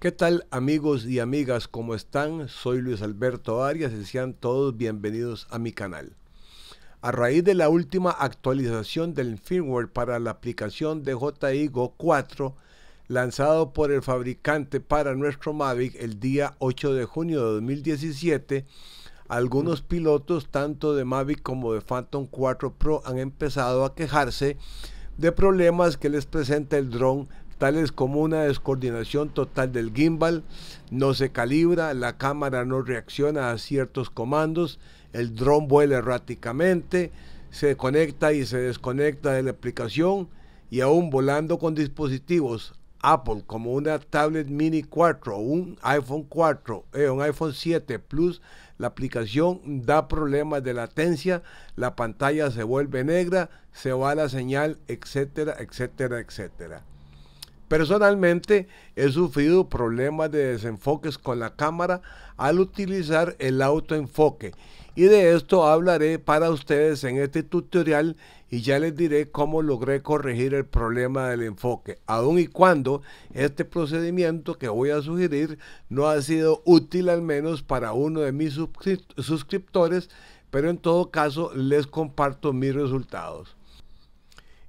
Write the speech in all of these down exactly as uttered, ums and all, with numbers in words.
¿Qué tal, amigos y amigas? ¿Cómo están? Soy Luis Alberto Arias y sean todos bienvenidos a mi canal. A raíz de la última actualización del firmware para la aplicación D J I Go cuatro, lanzado por el fabricante para nuestro Mavic el día ocho de junio de dos mil diecisiete, algunos pilotos tanto de Mavic como de Phantom cuatro Pro han empezado a quejarse de problemas que les presenta el dron, tales como una descoordinación total del gimbal, no se calibra, la cámara no reacciona a ciertos comandos, el dron vuela erráticamente, se conecta y se desconecta de la aplicación, y aún volando con dispositivos Apple como una tablet mini cuatro, un iPhone cuatro, eh, un iPhone siete Plus, la aplicación da problemas de latencia, la pantalla se vuelve negra, se va la señal, etcétera, etcétera, etcétera. Personalmente he sufrido problemas de desenfoques con la cámara al utilizar el autoenfoque, y de esto hablaré para ustedes en este tutorial y ya les diré cómo logré corregir el problema del enfoque, aun y cuando este procedimiento que voy a sugerir no ha sido útil al menos para uno de mis suscriptores, pero en todo caso les comparto mis resultados.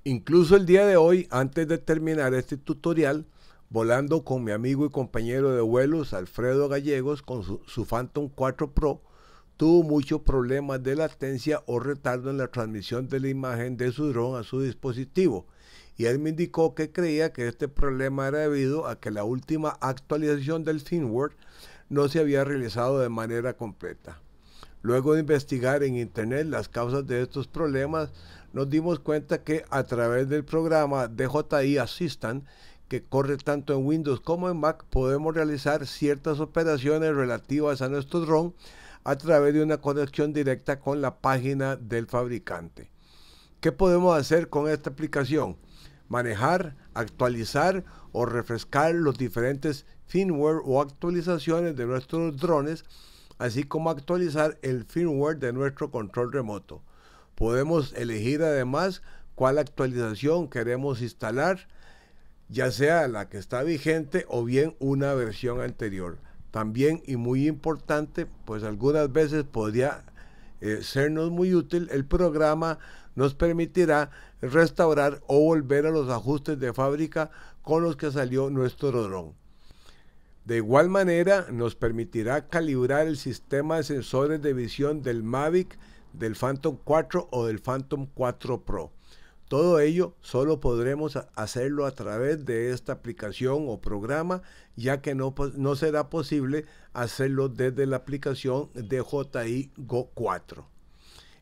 Incluso el día de hoy, antes de terminar este tutorial, volando con mi amigo y compañero de vuelos Alfredo Gallegos con su, su Phantom cuatro Pro, tuvo muchos problemas de latencia o retardo en la transmisión de la imagen de su dron a su dispositivo, y él me indicó que creía que este problema era debido a que la última actualización del firmware no se había realizado de manera completa. Luego de investigar en internet las causas de estos problemas, nos dimos cuenta que a través del programa D J I Assistant, que corre tanto en Windows como en Mac, podemos realizar ciertas operaciones relativas a nuestro dron a través de una conexión directa con la página del fabricante. ¿Qué podemos hacer con esta aplicación? Manejar, actualizar o refrescar los diferentes firmware o actualizaciones de nuestros drones, así como actualizar el firmware de nuestro control remoto. Podemos elegir además cuál actualización queremos instalar, ya sea la que está vigente o bien una versión anterior. También, y muy importante, pues algunas veces podría eh, sernos muy útil, el programa nos permitirá restaurar o volver a los ajustes de fábrica con los que salió nuestro dron. De igual manera, nos permitirá calibrar el sistema de sensores de visión del Mavic, del Phantom cuatro o del Phantom cuatro Pro. Todo ello solo podremos hacerlo a través de esta aplicación o programa, ya que no, no será posible hacerlo desde la aplicación D J I Go cuatro.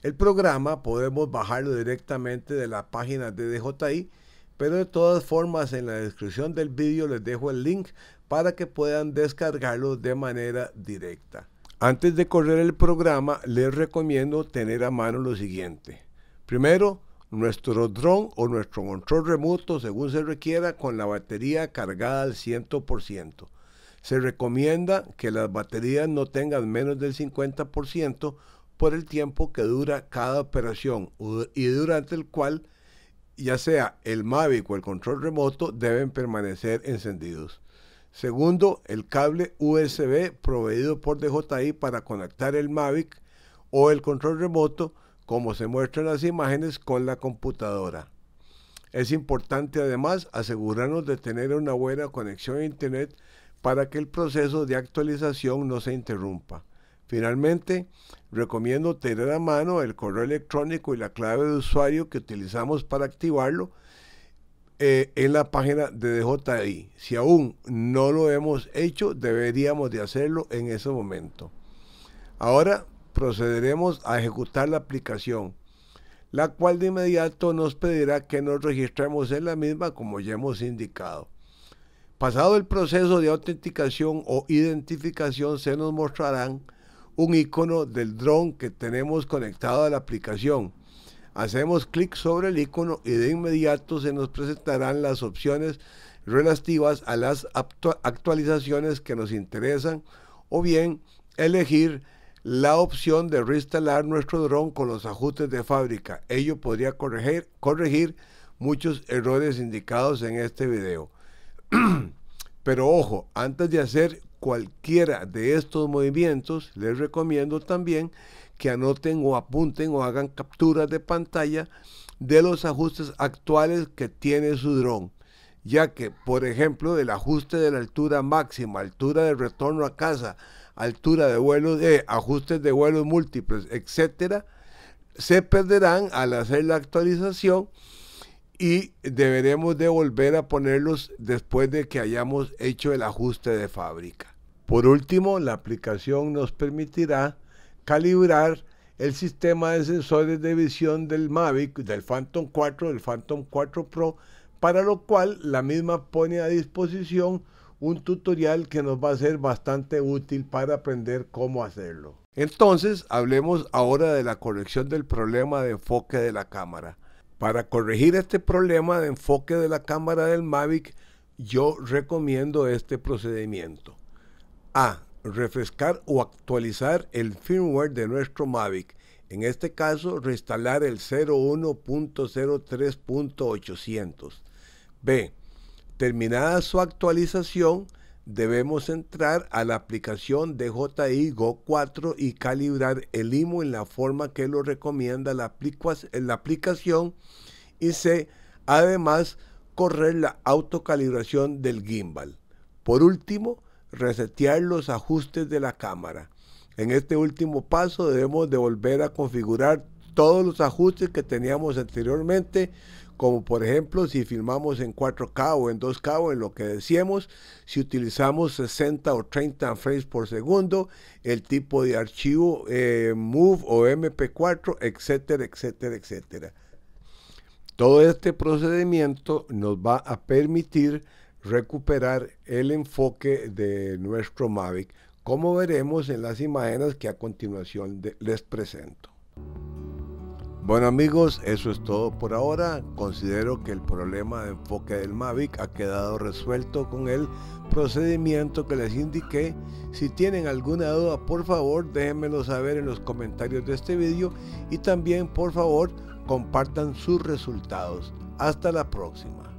El programa podemos bajarlo directamente de la página de D J I, pero de todas formas en la descripción del vídeo les dejo el link para que puedan descargarlo de manera directa. Antes de correr el programa, les recomiendo tener a mano lo siguiente. Primero, nuestro dron o nuestro control remoto, según se requiera, con la batería cargada al cien por ciento. Se recomienda que las baterías no tengan menos del cincuenta por ciento por el tiempo que dura cada operación y durante el cual ya sea el Mavic o el control remoto deben permanecer encendidos. Segundo, el cable U S B proveído por D J I para conectar el Mavic o el control remoto, como se muestra en las imágenes, con la computadora. Es importante además asegurarnos de tener una buena conexión a internet para que el proceso de actualización no se interrumpa. Finalmente, recomiendo tener a mano el correo electrónico y la clave de usuario que utilizamos para activarlo eh, en la página de D J I. Si aún no lo hemos hecho, deberíamos de hacerlo en ese momento. Ahora procederemos a ejecutar la aplicación, la cual de inmediato nos pedirá que nos registremos en la misma, como ya hemos indicado. Pasado el proceso de autenticación o identificación, se nos mostrarán un icono del dron que tenemos conectado a la aplicación. Hacemos clic sobre el icono y de inmediato se nos presentarán las opciones relativas a las actualizaciones que nos interesan, o bien elegir la opción de reinstalar nuestro dron con los ajustes de fábrica. Ello podría corregir, corregir muchos errores indicados en este video. Pero ojo, antes de hacer cualquiera de estos movimientos, les recomiendo también que anoten o apunten o hagan capturas de pantalla de los ajustes actuales que tiene su dron, ya que, por ejemplo, el ajuste de la altura máxima, altura de retorno a casa, altura de vuelos, eh, ajustes de vuelos múltiples, etcétera, se perderán al hacer la actualización y deberemos de volver a ponerlos después de que hayamos hecho el ajuste de fábrica. Por último, la aplicación nos permitirá calibrar el sistema de sensores de visión del Mavic, del Phantom cuatro, del Phantom cuatro Pro, para lo cual la misma pone a disposición un tutorial que nos va a ser bastante útil para aprender cómo hacerlo. Entonces, hablemos ahora de la corrección del problema de enfoque de la cámara. Para corregir este problema de enfoque de la cámara del Mavic, yo recomiendo este procedimiento. A. Refrescar o actualizar el firmware de nuestro Mavic. En este caso, reinstalar el cero uno punto cero tres punto ochocientos. B. Terminada su actualización, debemos entrar a la aplicación D J I Go cuatro y calibrar el I M U en la forma que lo recomienda la, la aplicación. Y C. Además, correr la autocalibración del gimbal. Por último, resetear los ajustes de la cámara. En este último paso debemos de volver a configurar todos los ajustes que teníamos anteriormente, como por ejemplo si filmamos en cuatro K o en dos K o en lo que decíamos, si utilizamos sesenta o treinta frames por segundo, el tipo de archivo eh, M O V o M P cuatro, etcétera, etcétera, etcétera. Todo este procedimiento nos va a permitir recuperar el enfoque de nuestro Mavic, como veremos en las imágenes que a continuación de, les presento. Bueno amigos, eso es todo por ahora. Considero que el problema de enfoque del Mavic ha quedado resuelto con el procedimiento que les indiqué. Si tienen alguna duda, por favor déjenmelo saber en los comentarios de este vídeo y también por favor compartan sus resultados. Hasta la próxima.